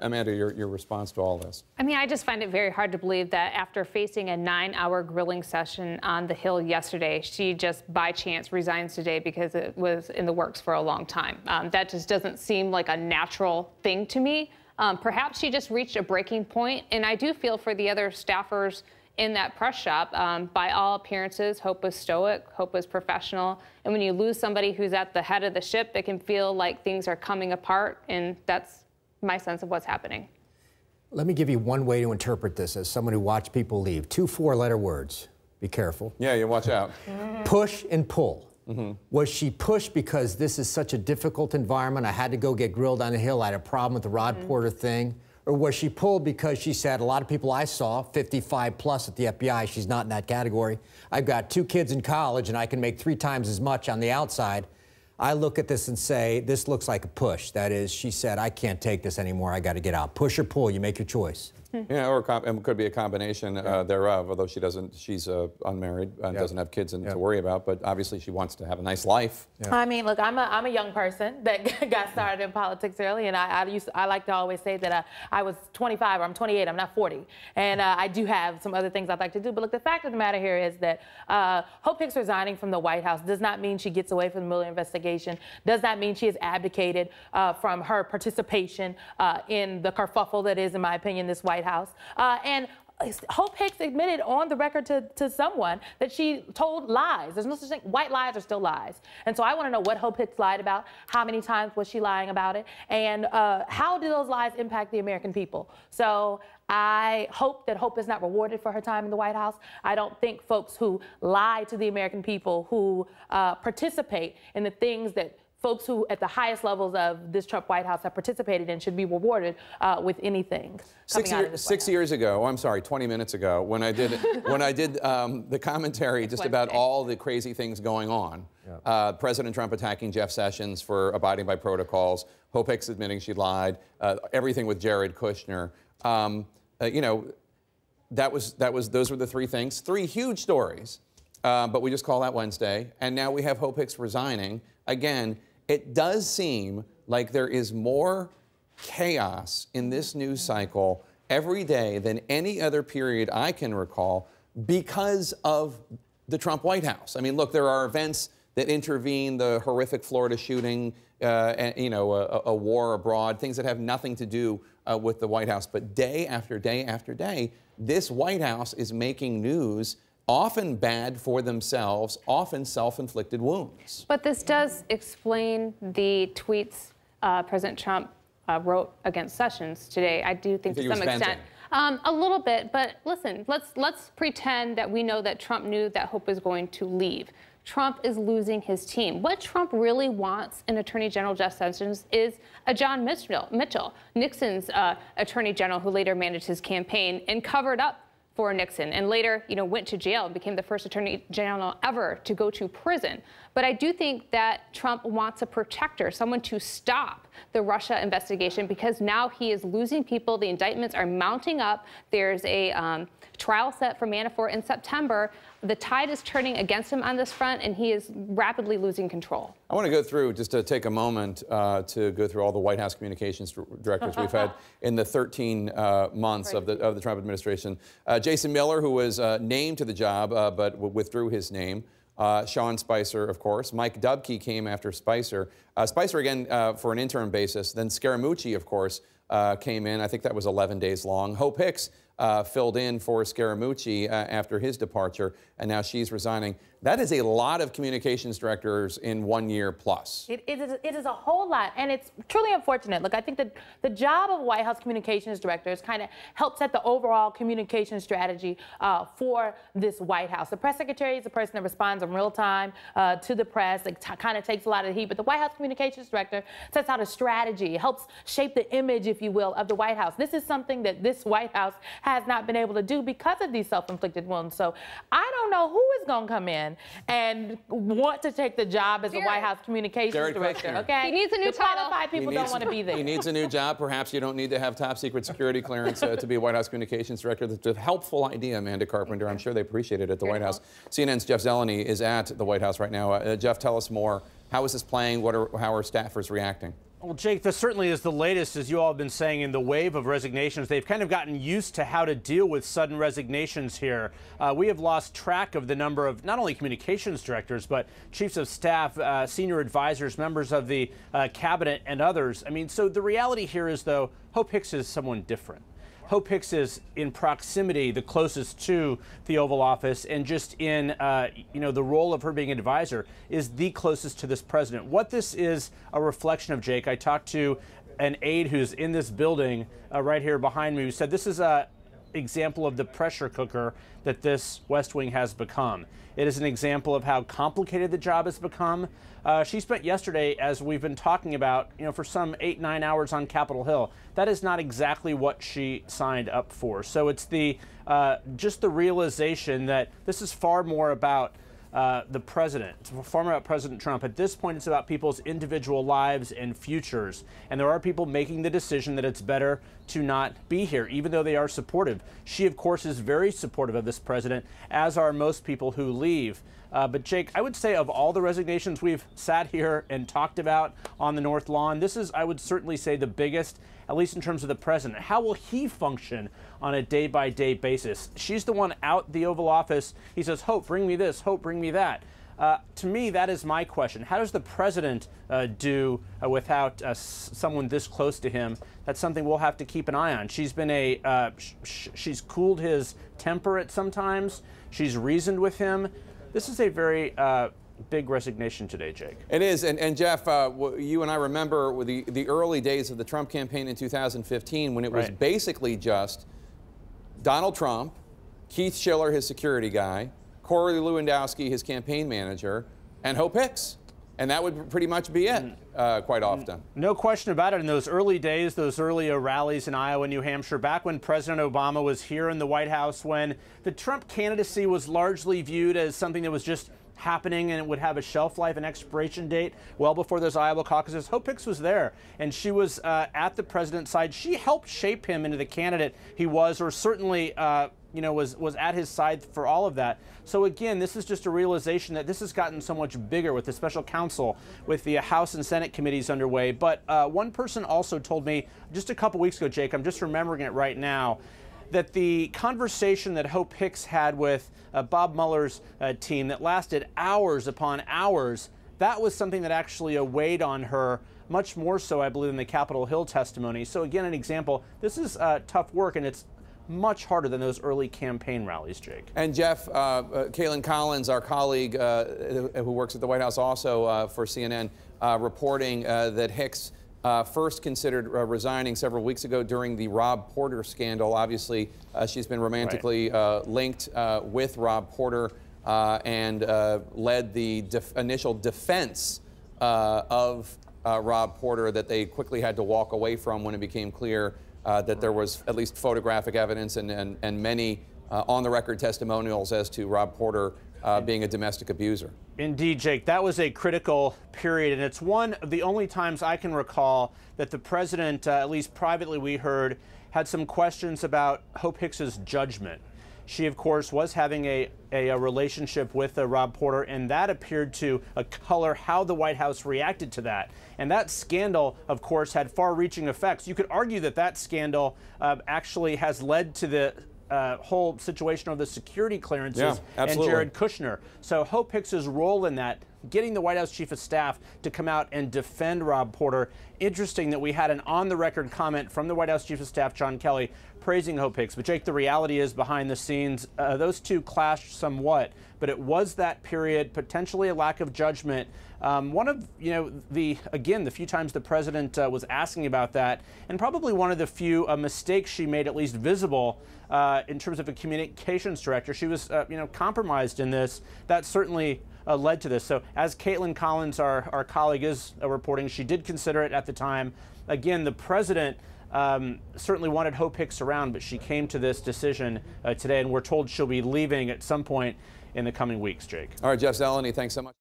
Amanda, your response to all this? I mean, I just find it very hard to believe that after facing a 9-hour grilling session on the Hill yesterday, she just by chance resigns today because it was in the works for a long time. That just doesn't seem like a natural thing to me. Perhaps she just reached a breaking point, and I do feel for the other staffers in that press shop. By all appearances, Hope was stoic, Hope was professional, and when you lose somebody who's at the head of the ship, it can feel like things are coming apart, and that's my sense of what's happening. Let me give you one way to interpret this as someone who watched people leave. 2 four-letter words. Be careful. Yeah, you watch out. Push and pull. Mm-hmm. Was she pushed because this is such a difficult environment? I had to go get grilled on the Hill. I had a problem with the Rod Porter thing. Or was she pulled because she said, a lot of people I saw, 55 plus at the FBI, she's not in that category. I've got 2 kids in college and I can make 3 times as much on the outside. I look at this and say, this looks like a push. That is, she said, I can't take this anymore. I got to get out. Push or pull, you make your choice. Yeah, or could be a combination thereof, although she doesn't, she's unmarried and doesn't have kids to worry about, but obviously she wants to have a nice life. Yeah. I mean, look, I'm a young person that got started in politics early, and I like to always say that I was 25, or I'm 28, I'm not 40, and I do have some other things I'd like to do, but look, the fact of the matter here is that Hope Hicks resigning from the White House does not mean she gets away from the Mueller investigation, does not mean she has abdicated from her participation in the kerfuffle that is, in my opinion, this White House. And Hope Hicks admitted on the record to someone that she told lies. There's no such thing. White lies are still lies. And so I want to know what Hope Hicks lied about, how many times was she lying about it, and how do those lies impact the American people? So I hope that Hope is not rewarded for her time in the White House. I don't think folks who lie to the American people, who participate in the things that folks who at the highest levels of this Trump White House have participated in should be rewarded with anything. 6 years ago, I'm sorry, 20 minutes ago, when I did the commentary just about all the crazy things going on, President Trump attacking Jeff Sessions for abiding by protocols, Hope Hicks admitting she lied, everything with Jared Kushner, you know, those were the 3 things, 3 huge stories. But we just call that Wednesday, and now we have Hope Hicks resigning again. It does seem like there is more chaos in this news cycle every day than any other period I can recall because of the Trump White House. I mean, look, there are events that intervene, the horrific Florida shooting, and, you know, a war abroad, things that have nothing to do with the White House. But day after day after day, this White House is making news, often bad for themselves, often self-inflicted wounds. But this does explain the tweets President Trump wrote against Sessions today. I do think to some extent, a little bit, but listen, let's pretend that we know that Trump knew that Hope was going to leave. Trump is losing his team. What Trump really wants in Attorney General Jeff Sessions is a John Mitchell, Nixon's Attorney General, who later managed his campaign and covered up for Nixon, and later, you know, went to jail and became the first attorney general ever to go to prison. But I do think that Trump wants a protector, someone to stop the Russia investigation, because now he is losing people. The indictments are mounting up. There's a trial set for Manafort in September. The tide is turning against him on this front, and he is rapidly losing control. I want to go through, just to take a moment, to go through all the White House communications directors we've had in the 13 months of the Trump administration. Jason Miller, who was named to the job but withdrew his name. Sean Spicer, of course. Mike Dubke came after Spicer. Spicer, again, for an interim basis. Then Scaramucci, of course, came in. I think that was 11 days long. Hope Hicks filled in for Scaramucci after his departure, and now she's resigning. That is a lot of communications directors in 1 year plus. It is a whole lot, and it's truly unfortunate. Look, I think that the job of White House communications directors kind of helps set the overall communication strategy for this White House. The press secretary is the person that responds in real time to the press. It kind of takes a lot of the heat, but the White House communications director sets out a strategy, helps shape the image, if you will, of the White House. This is something that this White House has not been able to do because of these self-inflicted wounds. So I don't know who is going to come in and want to take the job as the White House communications director. Okay, he needs a new title. Qualified people don't want to be there. He needs a new job. Perhaps you don't need to have top secret security clearance to be a White House communications director. That's a helpful idea, Amanda Carpenter. I'm sure they appreciate it at the White House. CNN's Jeff Zeleny is at the White House right now. Jeff, tell us more. How is this playing? How are staffers reacting? Well, Jake, this certainly is the latest, as you all have been saying, in the wave of resignations. They've kind of gotten used to how to deal with sudden resignations here. We have lost track of the number of not only communications directors, but chiefs of staff, senior advisors, members of the cabinet and others. I mean, so the reality here is, though, Hope Hicks is someone different. Hope Hicks is in proximity, the closest to the Oval Office, and just in the role of her being an advisor is the closest to this president. What this is a reflection of, Jake, I talked to an aide who's in this building right here behind me, who said this is an example of the pressure cooker that this West Wing has become. It is an example of how complicated the job has become. She spent yesterday, as we've been talking about, for some 8-9 hours on Capitol Hill. That is not exactly what she signed up for. So it's the just the realization that this is far more about the president. It's far more about President Trump. At this point, it's about people's individual lives and futures. And there are people making the decision that it's better to not be here, even though they are supportive. She, of course, is very supportive of this president, as are most people who leave. But Jake, I would say of all the resignations we've sat here and talked about on the North Lawn, this is, I would certainly say, the biggest, at least in terms of the president. How will he function on a day-by-day basis? She's the one out the Oval Office. He says, Hope, bring me this. Hope, bring me that. To me, that is my question. How does the president do without someone this close to him? That's something we'll have to keep an eye on. She's been a she's cooled his temper at sometimes. She's reasoned with him. This is a very big resignation today, Jake. It is, and Jeff, you and I remember the early days of the Trump campaign in 2015 when it was basically just Donald Trump, Keith Schiller, his security guy, Corey Lewandowski, his campaign manager, and Hope Hicks. And that would pretty much be it quite often. No question about it. In those early days, those earlier rallies in Iowa, New Hampshire, back when President Obama was here in the White House, when the Trump candidacy was largely viewed as something that was just happening and it would have a shelf life, an expiration date well before those Iowa caucuses. Hope Hicks was there, and she was at the president's side. She helped shape him into the candidate he was, or certainly was at his side for all of that. So again, this is just a realization that this has gotten so much bigger with the special counsel, with the House and Senate committees underway. But one person also told me just a couple weeks ago, Jake, I'm just remembering it right now, that the conversation that Hope Hicks had with Bob Mueller's team that lasted hours upon hours, that was something that actually weighed on her much more so, I believe, than the Capitol Hill testimony. So again, an example, this is tough work, and it's much harder than those early campaign rallies, Jake. And Jeff, Caitlin Collins, our colleague who works at the White House also for CNN, reporting that Hicks first considered resigning several weeks ago during the Rod Porter scandal. Obviously, she's been romantically linked with Rod Porter and led the initial defense of Rod Porter that they quickly had to walk away from when it became clear that there was at least photographic evidence and many on-the-record testimonials as to Rod Porter being a domestic abuser. Indeed, Jake, that was a critical period, and it's one of the only times I can recall that the president, at least privately we heard, had some questions about Hope Hicks's judgment. She, of course, was having a relationship with Rod Porter, and that appeared to color how the White House reacted to that. And that scandal, of course, had far-reaching effects. You could argue that that scandal actually has led to the whole situation of the security clearances and Jared Kushner. So Hope Hicks's role in that, getting the White House chief of staff to come out and defend Rod Porter. Interesting that we had an on-the-record comment from the White House chief of staff, John Kelly, praising Hope Hicks. But Jake, the reality is behind the scenes, those two clashed somewhat. But it was that period, potentially a lack of judgment. One of, the few times the president was asking about that, and probably one of the few mistakes she made, at least visible, in terms of a communications director. She was, compromised in this. That certainly led to this. So as Caitlin Collins, our colleague, is reporting, she did consider it at the time. Again, the president certainly wanted Hope Hicks around, but she came to this decision today, and we're told she'll be leaving at some point in the coming weeks, Jake. All right, Jeff Zeleny, thanks so much.